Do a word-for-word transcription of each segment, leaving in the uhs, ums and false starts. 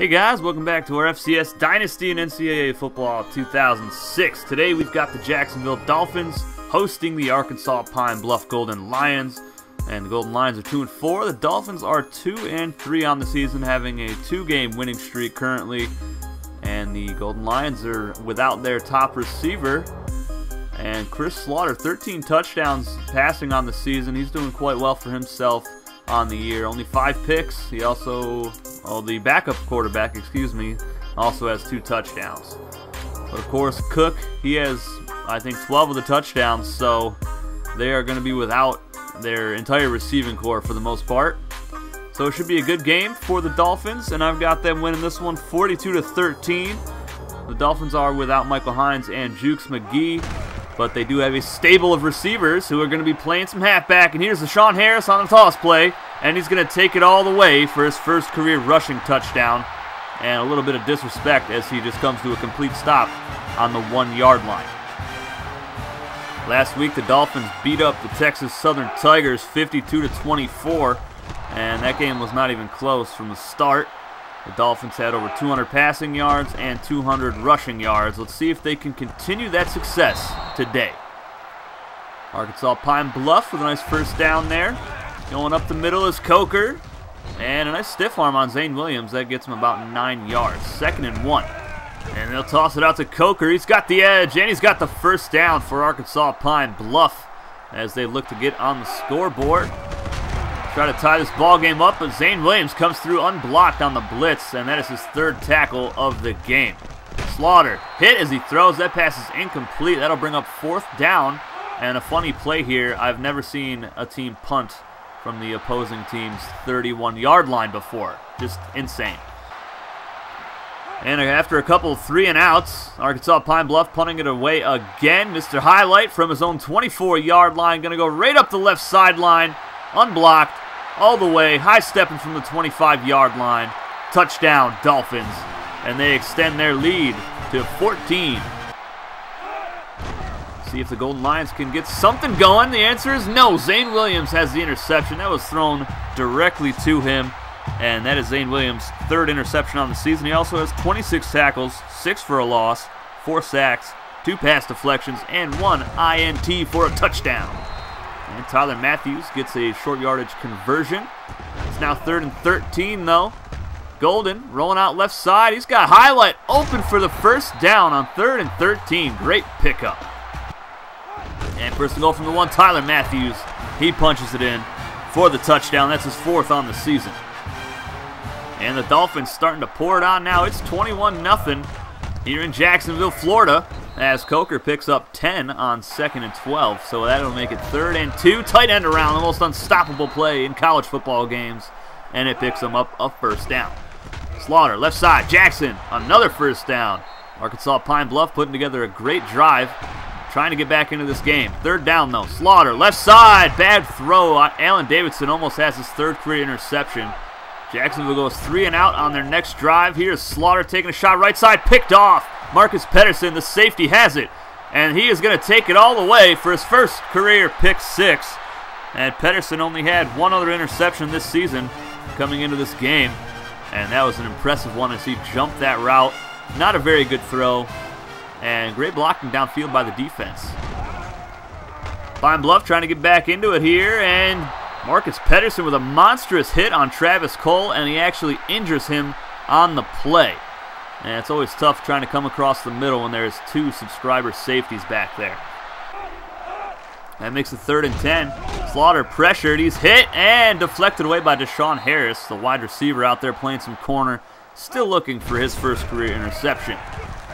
Hey guys, welcome back to our F C S Dynasty and N C double A Football two thousand six. Today we've got the Jacksonville Dolphins hosting the Arkansas Pine Bluff Golden Lions. And the Golden Lions are two and four. The Dolphins are two and three on the season, having a two-game winning streak currently. And the Golden Lions are without their top receiver. And Chris Slaughter, thirteen touchdowns passing on the season. He's doing quite well for himself on the year. Only five picks. He also... Oh, the backup quarterback, excuse me, also has two touchdowns. But of course, Cook, he has, I think, twelve of the touchdowns, so they are going to be without their entire receiving corps for the most part. So it should be a good game for the Dolphins, and I've got them winning this one forty-two to thirteen. The Dolphins are without Michael Hines and Jukes McGee, but they do have a stable of receivers who are going to be playing some halfback, and here's the Sean Harris on the toss play. And he's going to take it all the way for his first career rushing touchdown. And a little bit of disrespect as he just comes to a complete stop on the one-yard line. Last week, the Dolphins beat up the Texas Southern Tigers fifty-two to twenty-four. And that game was not even close from the start. The Dolphins had over two hundred passing yards and two hundred rushing yards. Let's see if they can continue that success today. Arkansas Pine Bluff with a nice first down there. Going up the middle is Coker, and a nice stiff arm on Zane Williams. That gets him about nine yards. Second and one. And they'll toss it out to Coker. He's got the edge, and he's got the first down for Arkansas Pine Bluff as they look to get on the scoreboard. Try to tie this ball game up, but Zane Williams comes through unblocked on the blitz, and that is his third tackle of the game. Slaughter hit as he throws. That pass is incomplete. That'll bring up fourth down, and a funny play here. I've never seen a team punt from the opposing team's thirty-one yard line before. Just insane. And after a couple three and outs, Arkansas Pine Bluff punting it away again. Mister Highlight from his own twenty-four yard line, going to go right up the left sideline, unblocked, all the way, high stepping from the twenty-five yard line. Touchdown, Dolphins. And they extend their lead to fourteen. See if the Golden Lions can get something going. The answer is no. Zane Williams has the interception. That was thrown directly to him. And that is Zane Williams' third interception on the season. He also has twenty-six tackles, six for a loss, four sacks, two pass deflections, and one I N T for a touchdown. And Tyler Matthews gets a short yardage conversion. It's now third and thirteen, though. Golden rolling out left side. He's got Highlight open for the first down on third and thirteen. Great pickup. And first and goal from the one, Tyler Matthews. He punches it in for the touchdown. That's his fourth on the season. And the Dolphins starting to pour it on now. It's twenty-one nothing here in Jacksonville, Florida, as Coker picks up ten on second and twelve. So that'll make it third and two. Tight end around, the most unstoppable play in college football games. And it picks them up a first down. Slaughter, left side, Jackson, another first down. Arkansas Pine Bluff putting together a great drive, trying to get back into this game. Third down, though. Slaughter, left side. Bad throw. Allen Davidson almost has his third career interception. Jacksonville goes three and out on their next drive. Here's Slaughter taking a shot right side. Picked off. Marcus Pedersen, the safety, has it. And he is going to take it all the way for his first career pick six. And Pedersen only had one other interception this season coming into this game. And that was an impressive one as he jumped that route. Not a very good throw. And great blocking downfield by the defense. Pine Bluff trying to get back into it here. And Marcus Pedersen with a monstrous hit on Travis Cole. And he actually injures him on the play. And it's always tough trying to come across the middle when there's two subscriber safeties back there. That makes it third and ten. Slaughter pressured. He's hit and deflected away by Deshaun Harris, the wide receiver out there playing some corner. Still looking for his first career interception.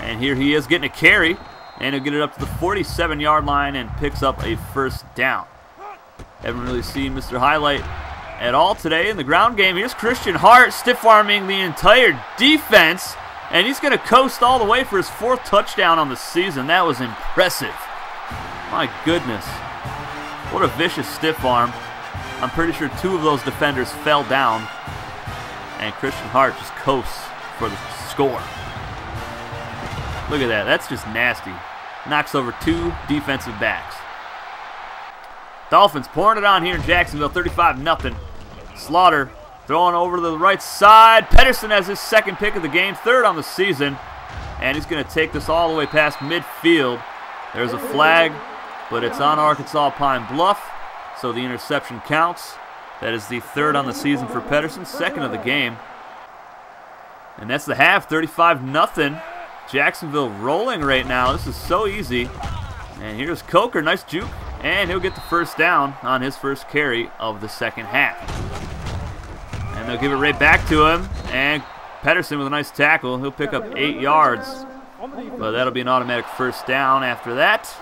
And here he is getting a carry, and he'll get it up to the forty-seven yard line and picks up a first down. Haven't really seen Mister Highlight at all today in the ground game. Here's Christian Hart stiff-arming the entire defense, and he's going to coast all the way for his fourth touchdown on the season. That was impressive. My goodness. What a vicious stiff arm. I'm pretty sure two of those defenders fell down, and Christian Hart just coasts for the score. Look at that. That's just nasty. Knocks over two defensive backs. Dolphins pouring it on here in Jacksonville, thirty-five nothing. Slaughter Throwing over to the right side. Pedersen has his second pick of the game, third on the season. And he's going to take this all the way past midfield. There's a flag, but it's on Arkansas Pine Bluff, so the interception counts. That is the third on the season for Pedersen, second of the game. And that's the half, thirty-five nothing. Jacksonville rolling right now. This is so easy. And here's Coker, nice juke. And he'll get the first down on his first carry of the second half. And they'll give it right back to him. And Pedersen with a nice tackle. He'll pick up eight yards. But that'll be an automatic first down after that.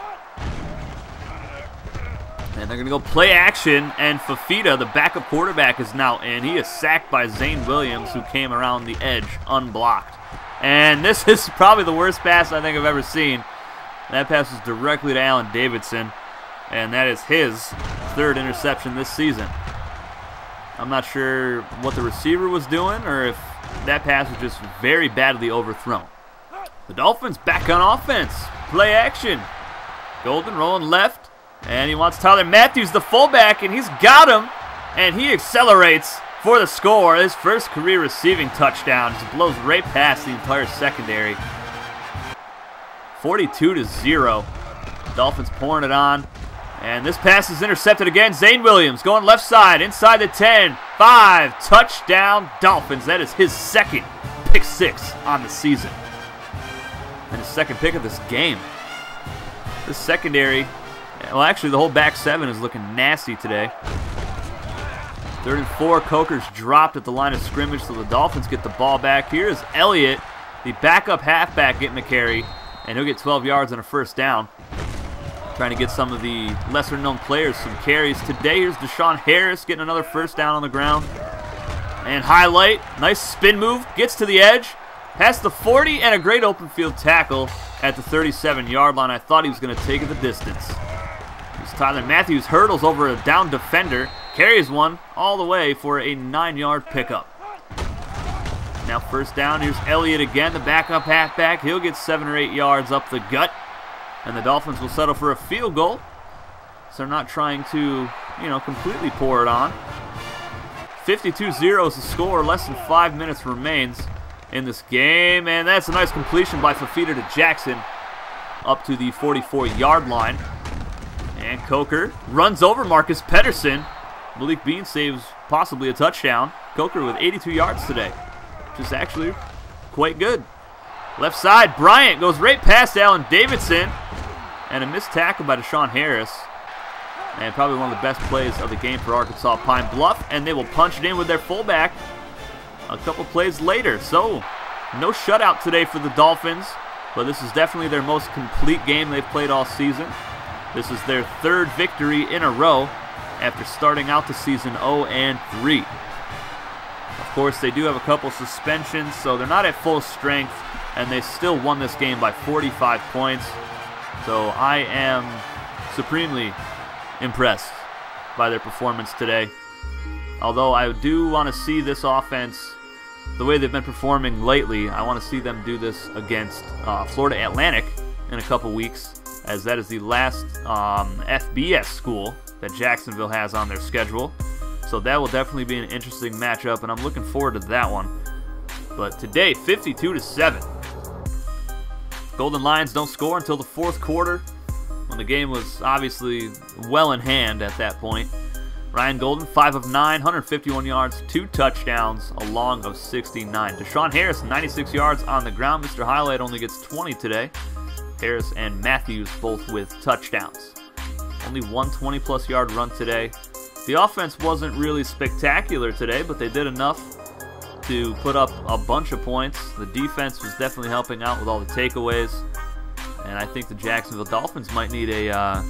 And they're going to go play action, and Fafita, the backup quarterback, is now in. He is sacked by Zane Williams, who came around the edge unblocked. And this is probably the worst pass I think I've ever seen. That pass was directly to Allen Davidson, and that is his third interception this season. I'm not sure what the receiver was doing or if that pass was just very badly overthrown. The Dolphins back on offense. Play action. Golden rolling left. And he wants Tyler Matthews, the fullback, and he's got him. And he accelerates for the score. His first career receiving touchdown. Just blows right past the entire secondary. forty-two to zero. Dolphins pouring it on. And this pass is intercepted again. Zane Williams going left side, inside the ten. five, touchdown Dolphins. That is his second pick six on the season. And his second pick of this game. The secondary... Well, actually, the whole back seven is looking nasty today. Third and four, Coker's dropped at the line of scrimmage, so the Dolphins get the ball back. Here is Elliott, the backup halfback, getting a carry, and he'll get twelve yards on a first down. Trying to get some of the lesser-known players some carries. Today, here's Deshaun Harris getting another first down on the ground. And Highlight, nice spin move, gets to the edge, past the forty, and a great open field tackle at the thirty-seven yard line. I thought he was going to take it the distance. Tyler Matthews hurdles over a down defender, carries one all the way for a nine yard pickup. Now first down, here's Elliott again, the backup halfback. He'll get seven or eight yards up the gut, and the Dolphins will settle for a field goal. So they're not trying to, you know, completely pour it on. fifty-two zero is the score, less than five minutes remains in this game, and that's a nice completion by Fafita to Jackson up to the forty-four yard line. And Coker runs over Marcus Pedersen. Malik Bean saves possibly a touchdown. Coker with eighty-two yards today, which is actually quite good. Left side, Bryant goes right past Allen Davidson. And a missed tackle by Deshaun Harris. And probably one of the best plays of the game for Arkansas Pine Bluff. And they will punch it in with their fullback a couple plays later. So, no shutout today for the Dolphins. But this is definitely their most complete game they've played all season. This is their third victory in a row after starting out the season oh and three. Of course, they do have a couple suspensions, so they're not at full strength, and they still won this game by forty-five points. So I am supremely impressed by their performance today. Although I do want to see this offense, the way they've been performing lately, I want to see them do this against uh, Florida Atlantic in a couple weeks, as that is the last um, F B S school that Jacksonville has on their schedule. So that will definitely be an interesting matchup, and I'm looking forward to that one. But today, fifty-two to seven. Golden Lions don't score until the fourth quarter, when the game was obviously well in hand at that point. Ryan Golden, five of nine, one hundred fifty-one yards, two touchdowns, a long of sixty-nine. Deshaun Harris, ninety-six yards on the ground. Mister Highlight only gets twenty today. Harris and Matthews both with touchdowns. Only one twenty plus yard run today. The offense wasn't really spectacular today, but they did enough to put up a bunch of points. The defense was definitely helping out with all the takeaways, and I think the Jacksonville Dolphins might need a uh,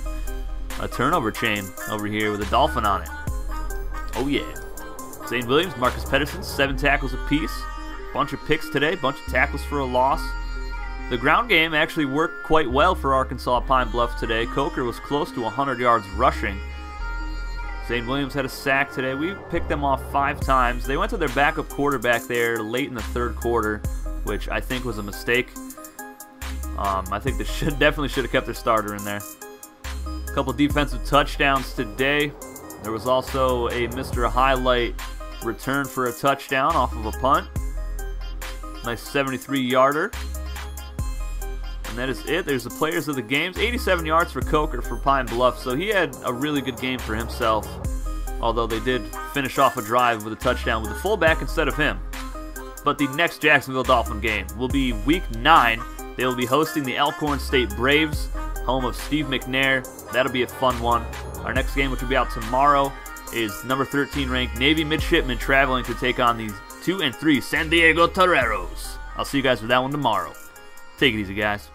a turnover chain over here with a dolphin on it. Oh yeah. Zane Williams, Marcus Pedersen, seven tackles apiece. Bunch of picks today, bunch of tackles for a loss. The ground game actually worked quite well for Arkansas Pine Bluff today. Coker was close to one hundred yards rushing. Zane Williams had a sack today. We picked them off five times. They went to their backup quarterback there late in the third quarter, which I think was a mistake. Um, I think they should definitely should have kept their starter in there. A couple defensive touchdowns today. There was also a Mister Highlight return for a touchdown off of a punt. Nice seventy-three yarder. And that is it. There's the players of the games. eighty-seven yards for Coker for Pine Bluff, so he had a really good game for himself. Although they did finish off a drive with a touchdown with the fullback instead of him. But the next Jacksonville Dolphin game will be week nine. They will be hosting the Alcorn State Braves, home of Steve McNair. That'll be a fun one. Our next game, which will be out tomorrow, is number thirteen ranked Navy midshipmen traveling to take on these two and three San Diego Toreros. I'll see you guys for that one tomorrow. Take it easy, guys.